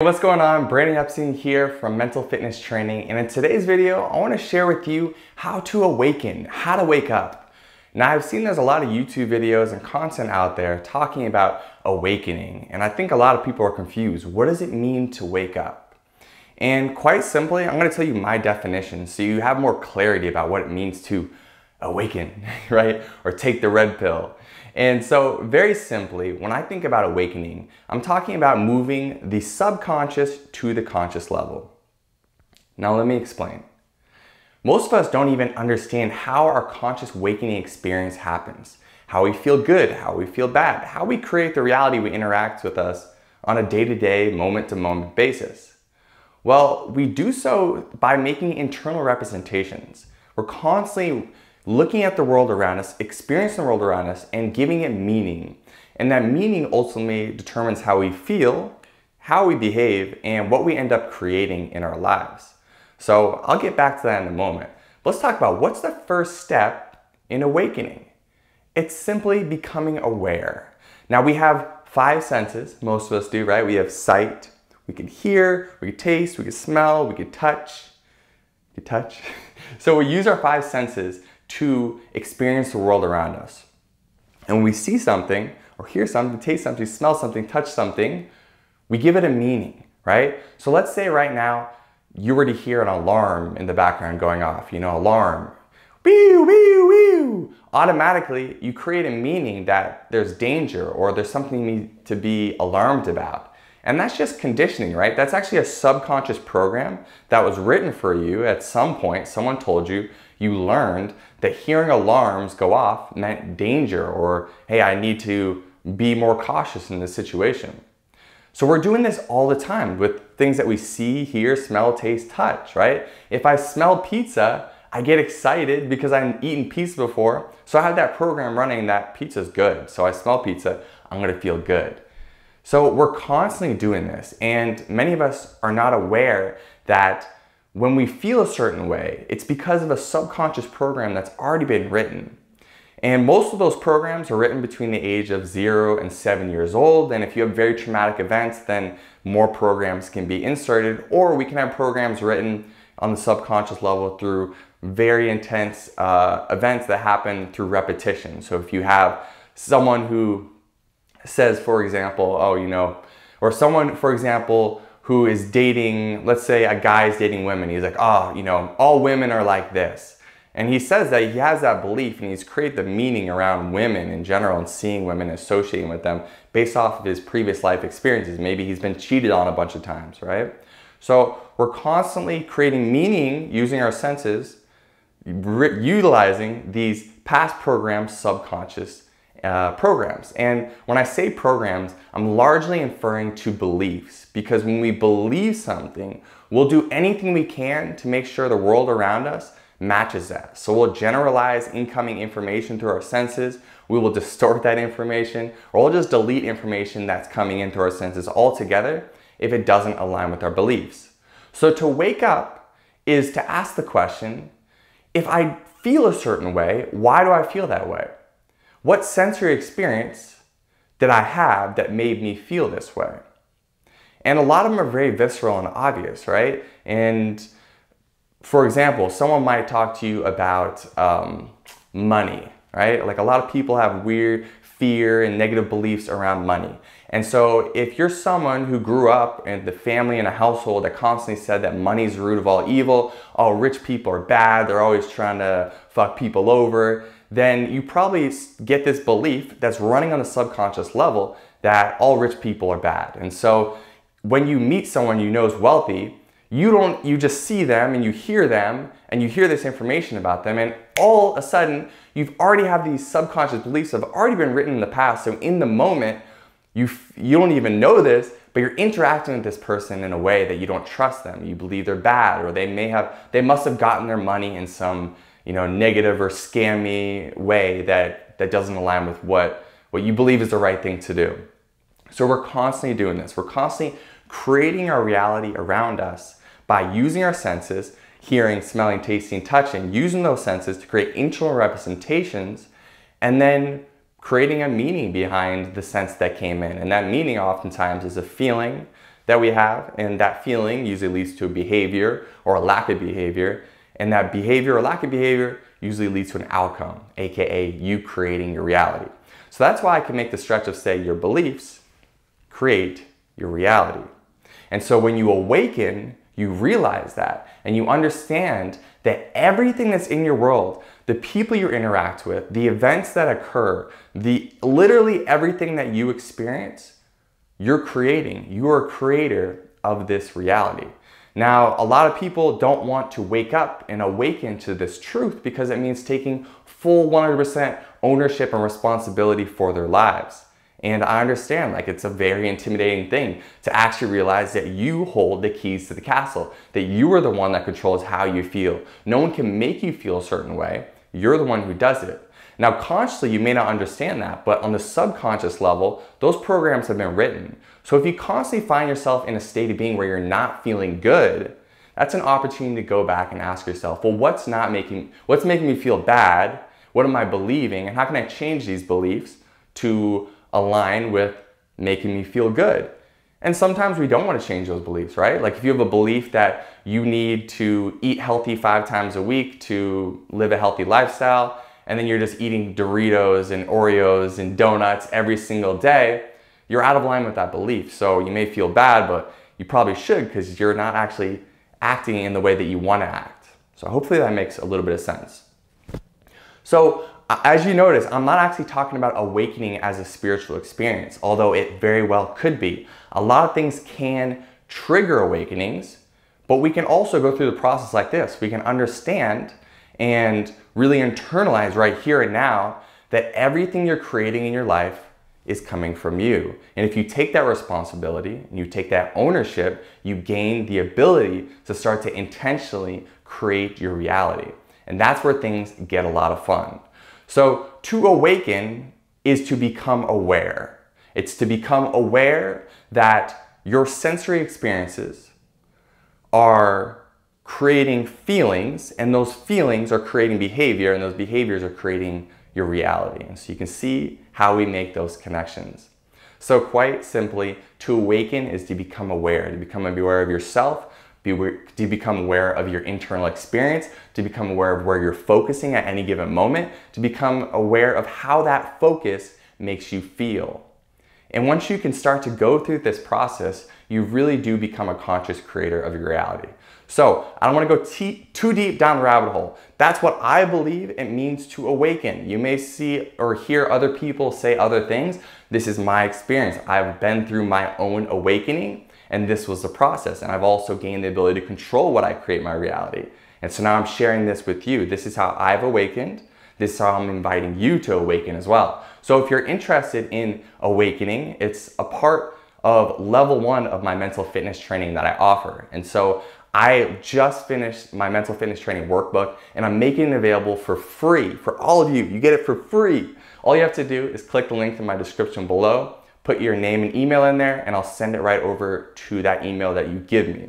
What's going on? Brandon Epstein here from Mental Fitness Training, and in today's video I want to share with you how to awaken, how to wake up. Now I've seen there's a lot of YouTube videos and content out there talking about awakening, and I think a lot of people are confused. What does it mean to wake up? And quite simply, I'm going to tell you my definition so you have more clarity about what it means to awaken, right? Or take the red pill. And so very simply, when I think about awakening, I'm talking about moving the subconscious to the conscious level. Now let me explain. Most of us don't even understand how our conscious awakening experience happens, how we feel good, how we feel bad, how we create the reality we interact with us on a day-to-day, moment-to-moment basis. Well, we do so by making internal representations. We're constantly looking at the world around us, experiencing the world around us, and giving it meaning. And that meaning ultimately determines how we feel, how we behave, and what we end up creating in our lives. So I'll get back to that in a moment. But let's talk about what's the first step in awakening. It's simply becoming aware. Now we have five senses, most of us do, right? We have sight, we can hear, we can taste, we can smell, we can touch. So we use our five senses to experience the world around us. And when we see something, or hear something, taste something, smell something, touch something, we give it a meaning, right? So let's say right now, you were to hear an alarm in the background going off, you know, alarm. Wee, wee, wee. Automatically, you create a meaning that there's danger or there's something to be alarmed about. And that's just conditioning, right? That's actually a subconscious program that was written for you at some point. Someone told you, you learned that hearing alarms go off meant danger or, hey, I need to be more cautious in this situation. So we're doing this all the time with things that we see, hear, smell, taste, touch, right? If I smell pizza, I get excited because I've eaten pizza before. So I have that program running that pizza's good. So I smell pizza, I'm gonna feel good. So we're constantly doing this, and many of us are not aware that when we feel a certain way, it's because of a subconscious program that's already been written. And most of those programs are written between the age of 0 and 7 years old. And if you have very traumatic events, then more programs can be inserted, or we can have programs written on the subconscious level through very intense events that happen through repetition. So if you have someone who says, for example, oh, you know, or someone, for example, who is dating, let's say a guy's dating women. He's like, oh, you know, all women are like this. And he says that he has that belief, and he's created the meaning around women in general and seeing women, associating with them based off of his previous life experiences. Maybe he's been cheated on a bunch of times, right? So we're constantly creating meaning using our senses, utilizing these past programs, subconscious programs. And when I say programs, I'm largely inferring to beliefs, because when we believe something, we'll do anything we can to make sure the world around us matches that. So we'll generalize incoming information through our senses, we will distort that information, or we'll just delete information that's coming in through our senses altogether if it doesn't align with our beliefs. So to wake up is to ask the question, if I feel a certain way, why do I feel that way? What sensory experience did I have that made me feel this way? And a lot of them are very visceral and obvious, right? And for example, someone might talk to you about money, right? Like a lot of people have weird fear and negative beliefs around money. And so if you're someone who grew up in the family in a household that constantly said that money's the root of all evil, all rich people are bad, they're always trying to fuck people over, then you probably get this belief that's running on the subconscious level that all rich people are bad. And so when you meet someone you know is wealthy, you just see them and you hear them and you hear this information about them, and all of a sudden you've already have these subconscious beliefs that have already been written in the past. So in the moment, you don't even know this, but you're interacting with this person in a way that you don't trust them. You believe they're bad, or they must have gotten their money in some, you know, negative or scammy way that doesn't align with what you believe is the right thing to do. So we're constantly doing this. We're constantly creating our reality around us by using our senses, hearing, smelling, tasting, touching, using those senses to create internal representations, and then creating a meaning behind the sense that came in. And that meaning oftentimes is a feeling that we have, and that feeling usually leads to a behavior or a lack of behavior, and that behavior or lack of behavior usually leads to an outcome, aka you creating your reality. So that's why I can make the stretch of, say, your beliefs create your reality. And so when you awaken, you realize that, and you understand that everything that's in your world, the people you interact with, the events that occur, literally everything that you experience, you're creating. You are a creator of this reality. Now, a lot of people don't want to wake up and awaken to this truth because it means taking full 100% ownership and responsibility for their lives. And I understand, like, it's a very intimidating thing to actually realize that you hold the keys to the castle, that you are the one that controls how you feel. No one can make you feel a certain way. You're the one who does it. Now, consciously, you may not understand that, but on the subconscious level, those programs have been written. So if you constantly find yourself in a state of being where you're not feeling good, that's an opportunity to go back and ask yourself, well, what's making me feel bad? What am I believing? And how can I change these beliefs to align with making me feel good? And sometimes we don't want to change those beliefs, right? Like if you have a belief that you need to eat healthy 5 times a week to live a healthy lifestyle, and then you're just eating Doritos and Oreos and donuts every single day, you're out of line with that belief. So you may feel bad, but you probably should, because you're not actually acting in the way that you want to act. So hopefully that makes a little bit of sense. So as you notice, I'm not actually talking about awakening as a spiritual experience, although it very well could be. A lot of things can trigger awakenings, but we can also go through the process like this. We can understand and really internalize right here and now that everything you're creating in your life is coming from you. And if you take that responsibility and you take that ownership, you gain the ability to start to intentionally create your reality. And that's where things get a lot of fun. So to awaken is to become aware. It's to become aware that your sensory experiences are creating feelings, and those feelings are creating behavior, and those behaviors are creating your reality. And so you can see how we make those connections. So quite simply, to awaken is to become aware, to become aware of yourself, to become aware of your internal experience, to become aware of where you're focusing at any given moment, to become aware of how that focus makes you feel. And once you can start to go through this process, you really do become a conscious creator of your reality. So I don't want to go too deep down the rabbit hole. That's what I believe it means to awaken. You may see or hear other people say other things. This is my experience. I've been through my own awakening, and this was the process. And I've also gained the ability to control what I create my reality. And so now I'm sharing this with you. This is how I've awakened. This is how I'm inviting you to awaken as well. So if you're interested in awakening, it's a part of level 1 of my mental fitness training that I offer. And so I just finished my mental fitness training workbook, and I'm making it available for free for all of you. You get it for free. All you have to do is click the link in my description below, put your name and email in there, and I'll send it right over to that email that you give me.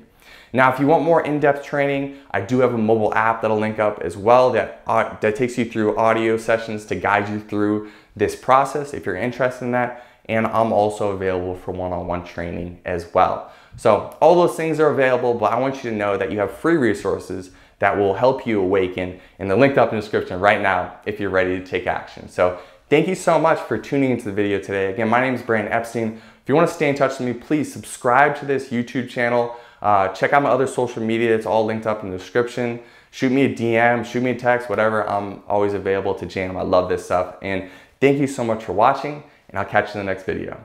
Now, if you want more in-depth training, I do have a mobile app that'll link up as well that takes you through audio sessions to guide you through this process if you're interested in that. And I'm also available for one-on-one training as well. So all those things are available, but I want you to know that you have free resources that will help you awaken, and they're linked up in the description right now if you're ready to take action. So thank you so much for tuning into the video today. Again, my name is Brandon Epstein. If you want to stay in touch with me, please subscribe to this YouTube channel. Check out my other social media. It's all linked up in the description. Shoot me a DM, shoot me a text, whatever. I'm always available to jam. I love this stuff. And thank you so much for watching, and I'll catch you in the next video.